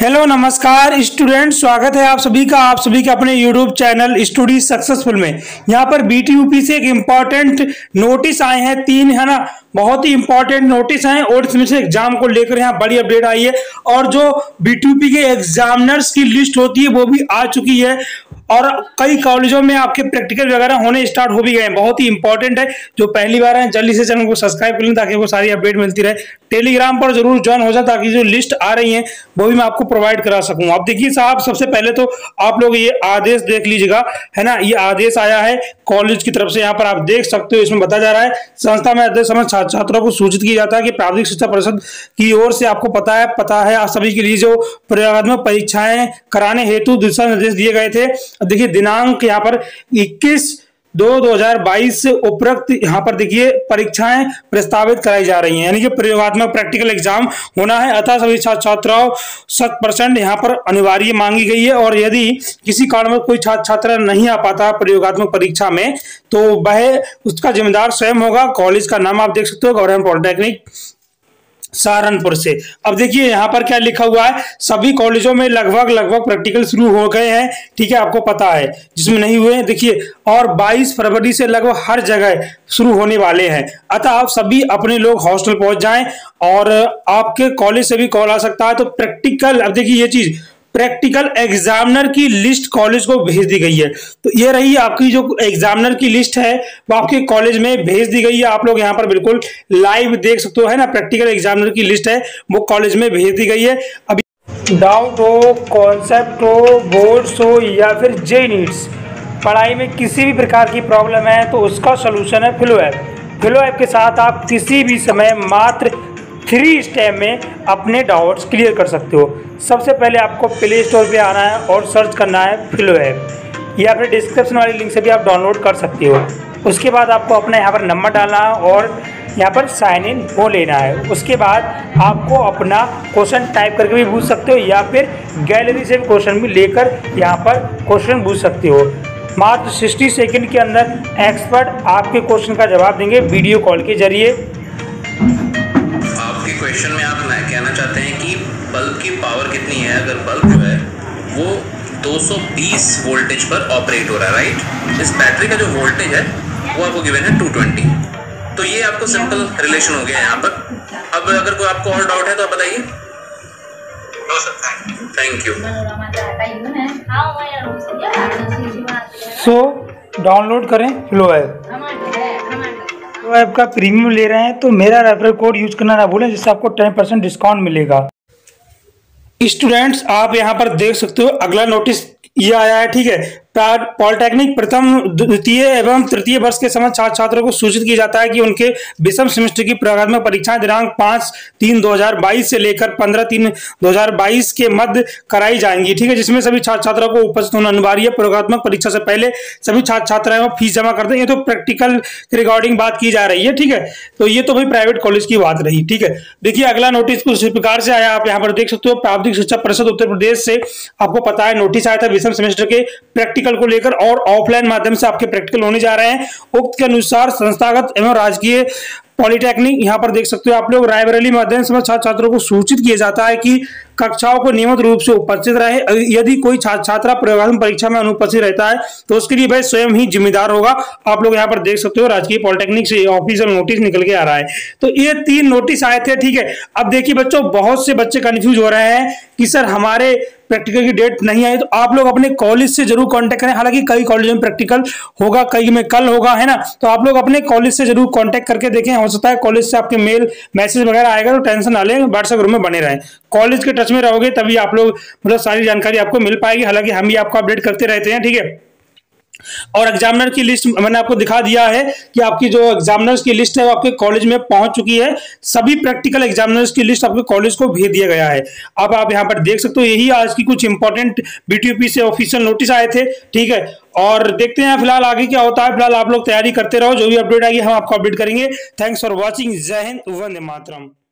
Hello नमस्कार student, स्वागत है आप सभी का अपने यूट्यूब चैनल स्टडी सक्सेसफुल में। यहाँ पर बीटीयूपी से एक इम्पॉर्टेंट नोटिस आए हैं, तीन है ना, बहुत ही इंपॉर्टेंट नोटिस हैं और इसमें से एग्जाम को लेकर यहाँ बड़ी अपडेट आई है। और जो बीटीयूपी के एग्जामिनर्स की लिस्ट होती है वो भी आ चुकी है और कई कॉलेजों में आपके प्रैक्टिकल वगैरह होने स्टार्ट हो भी गए हैं। बहुत ही इंपॉर्टेंट है, जो पहली बार है जल्दी से चैनल को सब्सक्राइब कर लें ताकि वो सारी अपडेट मिलती रहे। टेलीग्राम पर जरूर ज्वाइन हो जाए ताकि जो लिस्ट आ रही है वो भी मैं आपको प्रोवाइड करा सकूं। आप देखिए साहब, सबसे पहले तो आप लोग ये आदेश देख लीजिएगा, है ना, ये आदेश आया है कॉलेज की तरफ से। यहाँ पर आप देख सकते हो, इसमें बताया जा रहा है संस्था में अध्ययन समय छात्रों को सूचित किया जाता है कि प्राथमिक शिक्षा परिषद की ओर से आपको पता है आप सभी के लिए जो प्रयोगात्मक परीक्षाएं कराने हेतु दिशा निर्देश दिए गए थे। देखिए दिनांक यहाँ पर 21/2/2022 से उपरोक्त यहाँ पर देखिए परीक्षाएं प्रस्तावित कराई जा रही हैं, यानी कि प्रयोगात्मक प्रैक्टिकल एग्जाम होना है। अतः सभी छात्राओं 100% यहाँ पर अनिवार्य मांगी गई है और यदि किसी कारणवश कोई छात्र नहीं आ पाता प्रयोगात्मक परीक्षा में तो वह उसका जिम्मेदार स्वयं होगा। कॉलेज का नाम आप देख सकते हो, गवर्नमेंट पॉलिटेक्निक सहारनपुर से। अब देखिए यहाँ पर क्या लिखा हुआ है, सभी कॉलेजों में लगभग प्रैक्टिकल शुरू हो गए हैं, ठीक है, आपको पता है, जिसमें नहीं हुए देखिए, और 22 फरवरी से लगभग हर जगह शुरू होने वाले हैं। अतः आप सभी अपने लोग हॉस्टल पहुंच जाएं और आपके कॉलेज से भी कॉल आ सकता है। तो प्रैक्टिकल, अब देखिए ये चीज, प्रैक्टिकल एग्जामिनर की लिस्ट कॉलेज को भेज दी गई है। तो ये रही आपकी जो एग्जामिनर की लिस्ट है वो आपके कॉलेज में भेज दी गई है। आप लोग यहाँ पर बिल्कुल लाइव देख सकते हो, है ना, प्रैक्टिकल एग्जामिनर की लिस्ट है वो कॉलेज में भेज दी गई है। अभी डाउट हो, कॉन्सेप्ट हो, बोर्ड्स हो या फिर जेईई नीट्स, पढ़ाई में किसी भी प्रकार की प्रॉब्लम है तो उसका सोल्यूशन है फिलो ऐप। फिलो ऐप के साथ आप किसी भी समय मात्र 3 स्टेप में अपने डाउट्स क्लियर कर सकते हो। सबसे पहले आपको प्ले स्टोर पर आना है और सर्च करना है फिलो ऐप, या फिर डिस्क्रिप्शन वाली लिंक से भी आप डाउनलोड कर सकते हो। उसके बाद आपको अपना यहाँ पर नंबर डालना है और यहाँ पर साइन इन हो लेना है। उसके बाद आपको अपना क्वेश्चन टाइप करके भी पूछ सकते हो या फिर गैलरी से भी क्वेश्चन भी लेकर यहाँ पर क्वेश्चन पूछ सकते हो। मात्र 60 सेकेंड के अंदर एक्सपर्ट आपके क्वेश्चन का जवाब देंगे वीडियो कॉल के जरिए। क्वेश्चन में आप कहना चाहते हैं कि बल्ब की पावर कितनी है? अगर बल्ब जो है वो 220 वोल्टेज पर ऑपरेट हो रहा है, राइट, इस बैटरी का जो वोल्टेज है वो आपको गिवन है 220। तो ये आपको सिंपल रिलेशन हो गया है यहाँ पर। अब अगर कोई आपको और डाउट है तो आप बताइए। No sir, thank you. So download करें फिलो ऐप। तो ऐप का प्रीमियम ले रहे हैं तो मेरा रेफरल कोड यूज करना ना भूलें, जिससे आपको 10% डिस्काउंट मिलेगा। स्टूडेंट्स आप यहाँ पर देख सकते हो, अगला नोटिस ये आया है, ठीक है, पॉलिटेक्निक प्रथम द्वितीय एवं तृतीय वर्ष के समय छात्रों को सूचित किया जाता है कि उनके विषम सेमेस्टर की प्रयोगात्मक परीक्षाएं दिनांक 5/3/2022 से लेकर 15/3/2022 के मध्य कराई जाएंगी, ठीक है, जिसमें सभी छात्रों को उपस्थित होना अनिवार्य है। प्रयोगात्मक परीक्षा से पहले सभी छात्राएं फीस जमा कर देंगे। तो प्रैक्टिकल रिगार्डिंग बात की जा रही है, ठीक है, तो ये तो भाई प्राइवेट कॉलेज की बात रही, ठीक है। देखिए अगला नोटिस कुछ इस प्रकार से आया, आप यहाँ पर देख सकते हो, प्राथमिक शिक्षा परिषद उत्तर प्रदेश से, आपको पता है नोटिस आया था विषम सेमेस्टर के प्रैक्टिकल को लेकर और ऑफलाइन माध्यम से आपके प्रैक्टिकल होने जा रहे हैं। उक्त के अनुसार संस्थागत एवं राजकीय पॉलिटेक्निक, यहाँ पर देख सकते हो आप लोग, रायबरेली माध्यम से छात्रों को सूचित किया जाता है कि कक्षाओं को नियमित रूप से उपस्थित रहे। यदि कोई छात्रा प्रयोगात्मक परीक्षा में अनुपस्थित रहता है तो उसके लिए भाई स्वयं ही जिम्मेदार होगा। आप लोग यहाँ पर देख सकते हो, राजकीय पॉलिटेक्निक से ऑफिशियल नोटिस निकल के आ रहा है। तो ये 3 नोटिस आए थे, ठीक है। अब देखिए बच्चों, बहुत से बच्चे कन्फ्यूज हो रहे हैं कि सर हमारे प्रैक्टिकल की डेट नहीं आई, तो आप लोग अपने कॉलेज से जरूर कांटेक्ट करें। हालांकि कई कॉलेज में प्रैक्टिकल होगा, कई में कल होगा, है ना, तो आप लोग अपने कॉलेज से जरूर कांटेक्ट करके देखें। हो सकता है कॉलेज से आपके मेल मैसेज वगैरह आएगा, तो टेंशन ना लें, व्हाट्सएप ग्रुप में बने रहें, कॉलेज के टच में रहोगे तभी आप लोग मतलब सारी जानकारी आपको मिल पाएगी। हालांकि हम भी आपको अपडेट करते रहते हैं, ठीक है। और एग्जामिनर की लिस्ट मैंने आपको दिखा दिया है कि आपकी जो एग्जामिनर्स की लिस्ट है वो आपके कॉलेज में पहुंच चुकी है। सभी प्रैक्टिकल एग्जामिनर्स की लिस्ट आपके कॉलेज को भेज दिया गया है। अब आप यहाँ पर देख सकते हो, यही आज की कुछ इंपॉर्टेंट बीटीयूपी से ऑफिशियल नोटिस आए थे, ठीक है। और देखते हैं फिलहाल आगे क्या होता है। फिलहाल आप लोग तैयारी करते रहो, जो भी अपडेट आएगी हम आपको अपडेट करेंगे। Thanks for watching. जय हिंद, वंदे मातरम।